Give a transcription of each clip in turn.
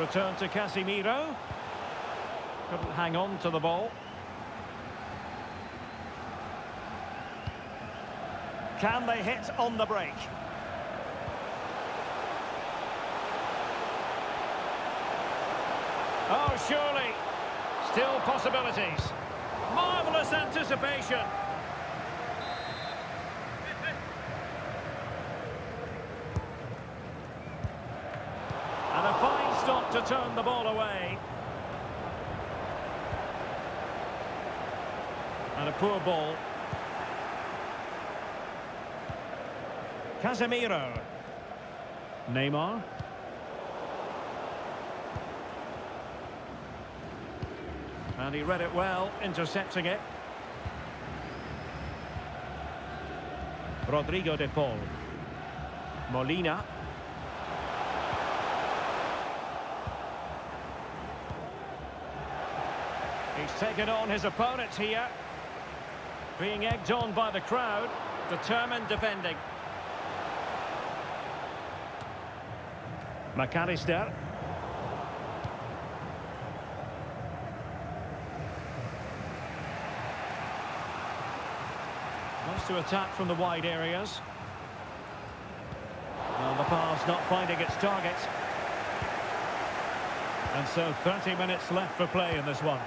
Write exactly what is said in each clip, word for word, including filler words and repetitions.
Return to Casemiro. Couldn't hang on to the ball. Can they hit on the break? Oh, surely. Still possibilities. Marvellous anticipation. And a fine stop to turn the ball away. And a poor ball. Casemiro. Neymar. And he read it well, intercepting it. Rodrigo de Paul. Molina. He's taken on his opponents here. Being egged on by the crowd. Determined defending. McAllister. Wants to attack from the wide areas. Well, the pass not finding its target. And so thirty minutes left for play in this one.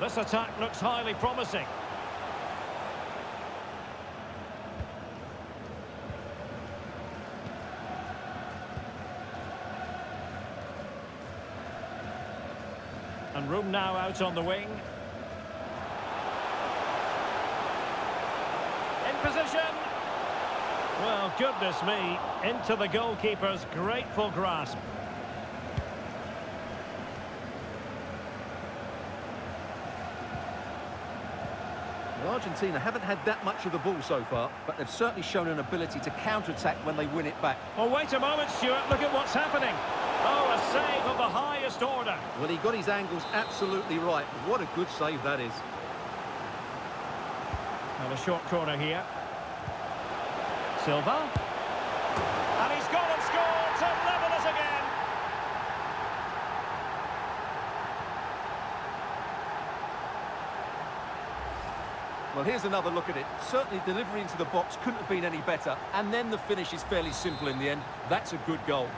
This attack looks highly promising. And room now out on the wing. In position. Well, goodness me. Into the goalkeeper's grateful grasp. Well, Argentina haven't had that much of the ball so far, but they've certainly shown an ability to counter-attack when they win it back. Oh, wait a moment, Stuart. Look at what's happening. Oh, a save of the highest order. Well, he got his angles absolutely right. What a good save that is. And a short corner here. Silva. And he's gone and scored to level us again. Well, here's another look at it. Certainly delivery into the box couldn't have been any better. And then the finish is fairly simple in the end. That's a good goal.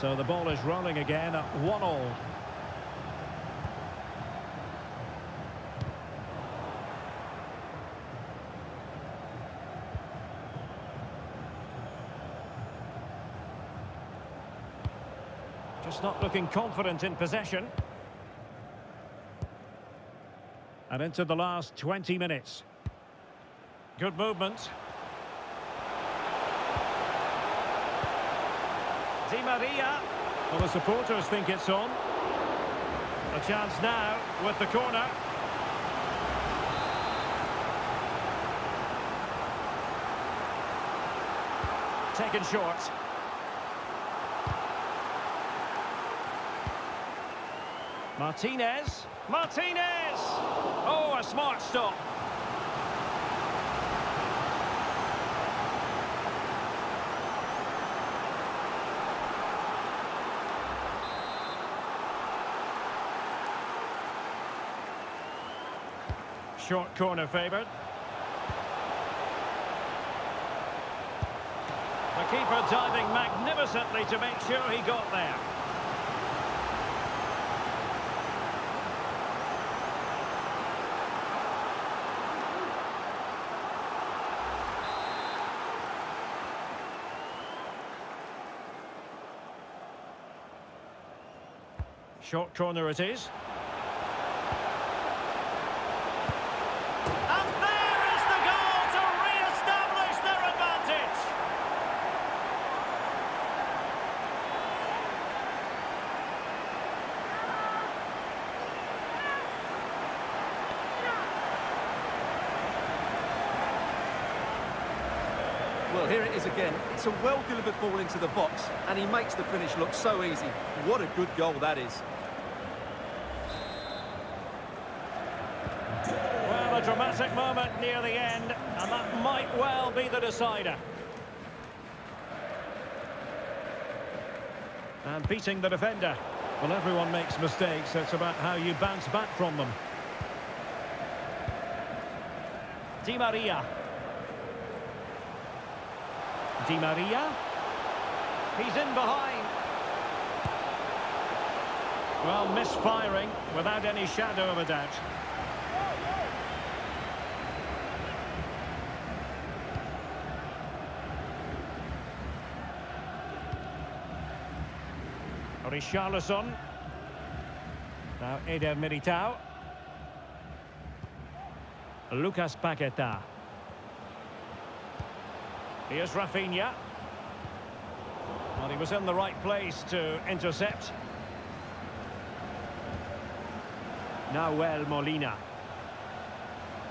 So the ball is rolling again at one all. Just not looking confident in possession. And into the last twenty minutes. Good movement. Di Maria. Well, the supporters think it's on. A chance now with the corner. Taken short. Martinez. Martinez! Oh, a smart stop. Short corner favoured. The keeper diving magnificently to make sure he got there. Short corner it is. Well, here it is again. It's a well-delivered ball into the box, and he makes the finish look so easy. What a good goal that is. Well, a dramatic moment near the end, and that might well be the decider. and beating the defender. Well, everyone makes mistakes. It's about how you bounce back from them. Di Maria. Di Maria. He's in behind. Well, misfiring without any shadow of a doubt. Richarlison. Now Eder Militao. Lucas Paqueta. Here's Rafinha. Well, he was in the right place to intercept. Nahuel Molina.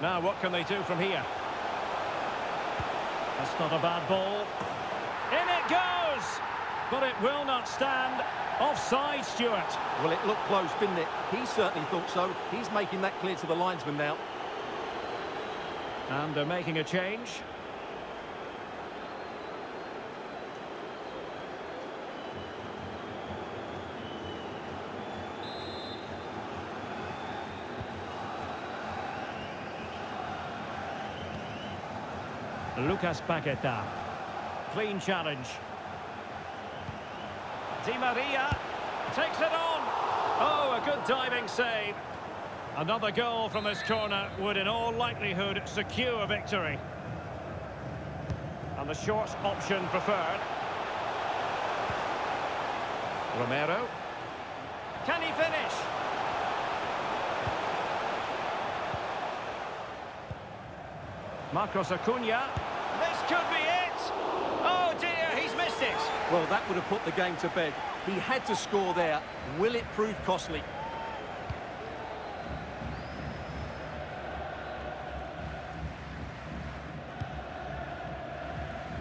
Now what can they do from here? That's not a bad ball. In it goes! But it will not stand. Offside, Stuart. Well, it looked close, didn't it? He certainly thought so. He's making that clear to the linesman now. And they're making a change. Lucas Paqueta. Clean challenge. Di Maria takes it on. Oh, a good diving save. Another goal from this corner would in all likelihood secure victory. And the short option preferred. Romero. Can he finish? Marcos Acuña. This could be it. Oh dear, he's missed it. Well, that would have put the game to bed. He had to score there. Will it prove costly?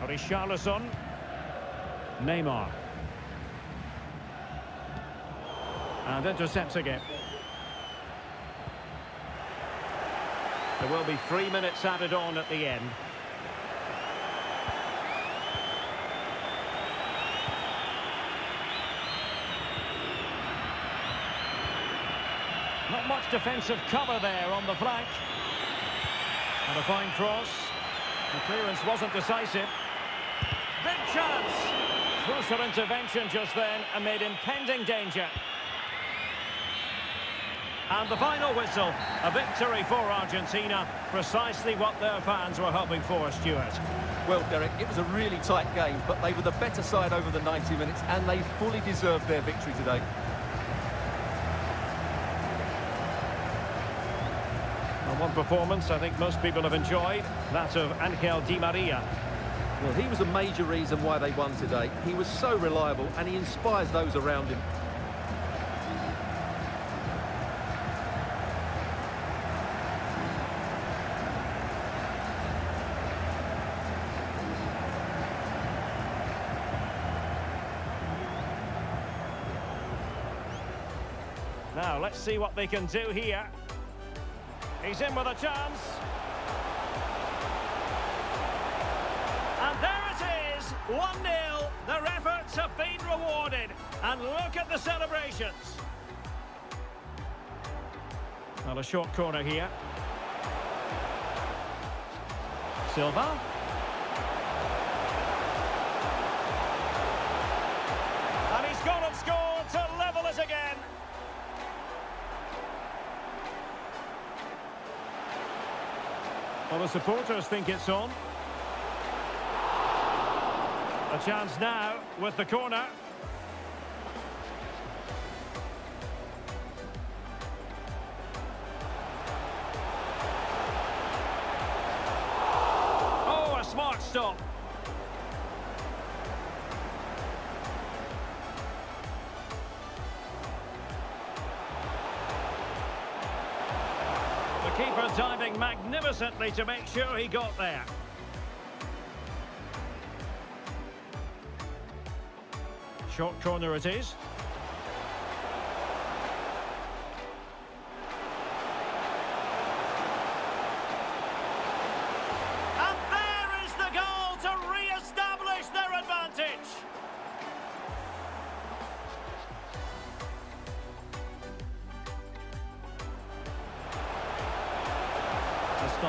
Richarlison. Neymar. And intercepts again. There will be three minutes added on at the end. Not much defensive cover there on the flank. And a fine cross. The clearance wasn't decisive. Big chance. Crucial intervention just then amid impending danger. And the final whistle, a victory for Argentina, precisely what their fans were hoping for, Stuart. Well, Derek, it was a really tight game, but they were the better side over the ninety minutes, and they fully deserved their victory today. And one performance I think most people have enjoyed, that of Angel Di Maria. Well, he was a major reason why they won today. He was so reliable, and he inspires those around him. Now, let's see what they can do here. He's in with a chance. And there it is, one nil. Their efforts have been rewarded. And look at the celebrations. Well, a short corner here. Silva. And he's gone and scored to level it again. Well, the supporters think it's on. A chance now with the corner. Oh, a smart stop. Keeper diving magnificently to make sure he got there. Short corner it is. And there is the goal to re-establish their advantage.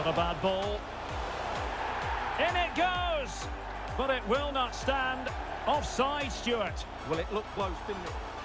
not a bad ball. In it goes, but it will not stand. Offside, Stuart. Well, it looked close, didn't it?